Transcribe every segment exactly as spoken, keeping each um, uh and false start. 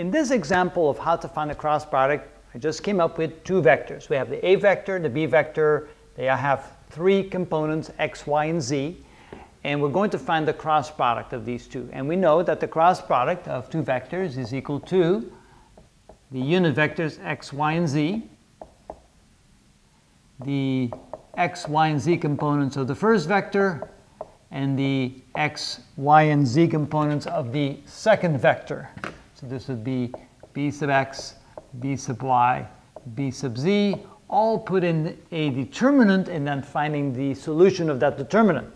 In this example of how to find a cross product, I just came up with two vectors. We have the A vector, the B vector. They have three components, X, Y, and Z. And we're going to find the cross product of these two. And we know that the cross product of two vectors is equal to the unit vectors X, Y, and Z. The X, Y, and Z components of the first vector and the X, Y, and Z components of the second vector. So this would be B sub X, B sub Y, B sub Z, all put in a determinant and then finding the solution of that determinant.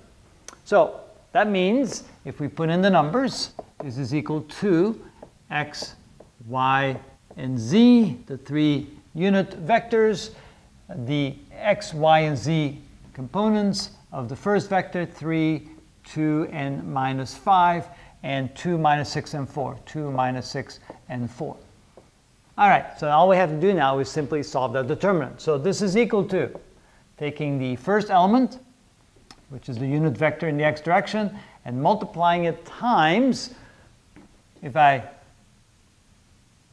So that means if we put in the numbers, this is equal to X, Y, and Z, the three unit vectors, the X, Y, and Z components of the first vector, three, two, and minus five. And two minus six and four, two minus six and four. All right, so all we have to do now is simply solve that determinant. So this is equal to taking the first element, which is the unit vector in the x direction, and multiplying it times, if I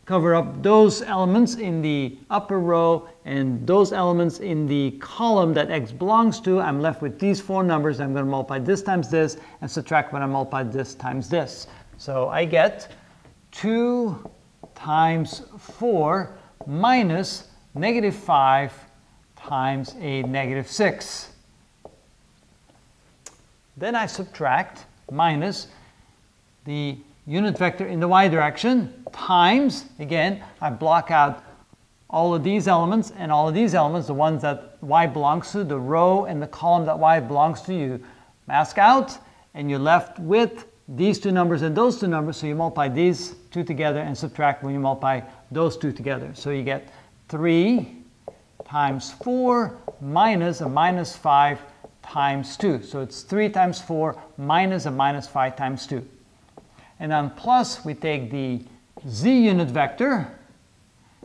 cover up those elements in the upper row and those elements in the column that x belongs to, I'm left with these four numbers. I'm going to multiply this times this and subtract when I multiply this times this. So I get two times four minus negative five times a negative six. Then I subtract minus the unit vector in the y direction times, again, I block out all of these elements and all of these elements, the ones that y belongs to, the row and the column that y belongs to, you mask out, and you're left with these two numbers and those two numbers, so you multiply these two together and subtract when you multiply those two together. So you get three times four minus a minus five times two. So it's three times four minus a minus five times two. And then plus, we take the z unit vector,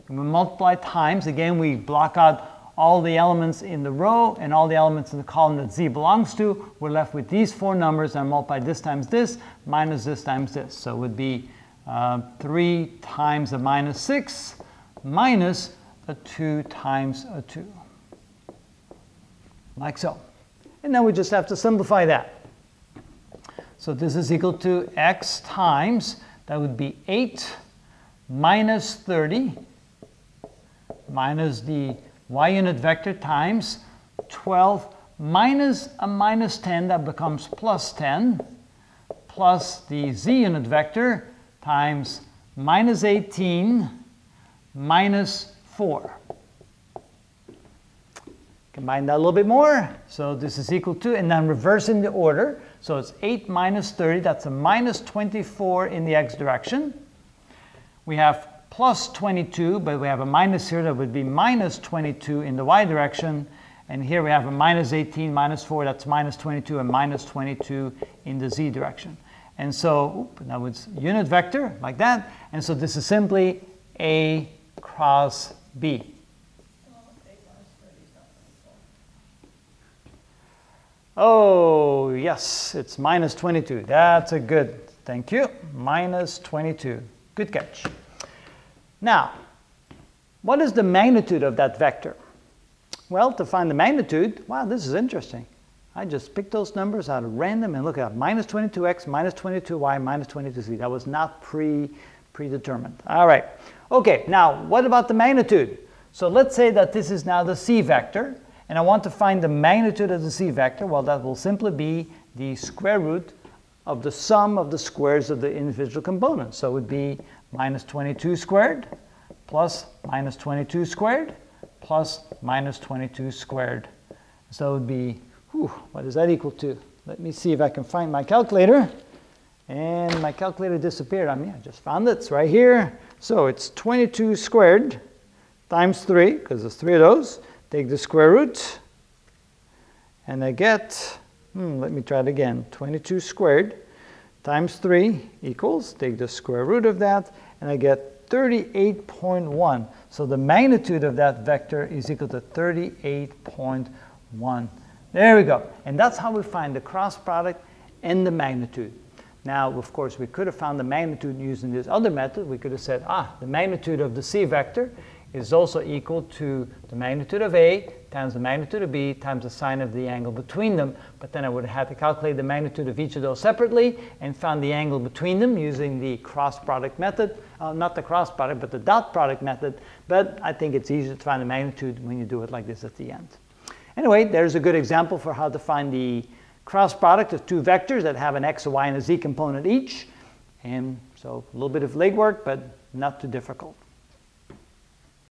and we multiply times. Again, we block out all the elements in the row and all the elements in the column that z belongs to. We're left with these four numbers, and multiply this times this, minus this times this. So it would be uh, three times a minus six, minus a two times a two. Like so. And then we just have to simplify that. So this is equal to x times, that would be eight, minus thirty, minus the y unit vector times twelve, minus a minus ten, that becomes plus ten, plus the z unit vector times minus eighteen, minus four. Combine that a little bit more. So this is equal to, and then reversing the order. So it's eight minus thirty, that's a minus twenty-four in the x direction. We have plus twenty-two, but we have a minus here, that would be minus twenty-two in the y direction. And here we have a minus eighteen, minus four, that's minus twenty-two, and minus twenty-two in the z direction. And so, oop, now it's unit vector, like that. And so this is simply A cross B. Oh, yes, it's minus twenty-two. That's a good, thank you. Minus twenty-two. Good catch. Now, what is the magnitude of that vector? Well, to find the magnitude, wow, this is interesting. I just picked those numbers out of random and look at minus twenty-two x, minus twenty-two y, minus twenty-two z. That was not pre, predetermined. All right. Okay, now, what about the magnitude? So let's say that this is now the c vector. And I want to find the magnitude of the c vector. Well, that will simply be the square root of the sum of the squares of the individual components. So it would be minus twenty-two squared plus minus twenty-two squared plus minus twenty-two squared. So it would be, whew, what is that equal to? Let me see if I can find my calculator. And my calculator disappeared on me. I just found it. It's right here. So it's twenty-two squared times three, because there's three of those. Take the square root, and I get, hmm, let me try it again, twenty-two squared times three equals, take the square root of that, and I get thirty-eight point one. So the magnitude of that vector is equal to thirty-eight point one. There we go. And that's how we find the cross product and the magnitude. Now, of course, we could have found the magnitude using this other method. We could have said, ah, the magnitude of the C vector is also equal to the magnitude of A times the magnitude of B times the sine of the angle between them. But then I would have had to calculate the magnitude of each of those separately and found the angle between them using the cross product method. Uh, not the cross product, but the dot product method. But I think it's easier to find the magnitude when you do it like this at the end. Anyway, there's a good example for how to find the cross product of two vectors that have an x, a y, and a z component each. And so a little bit of legwork, but not too difficult.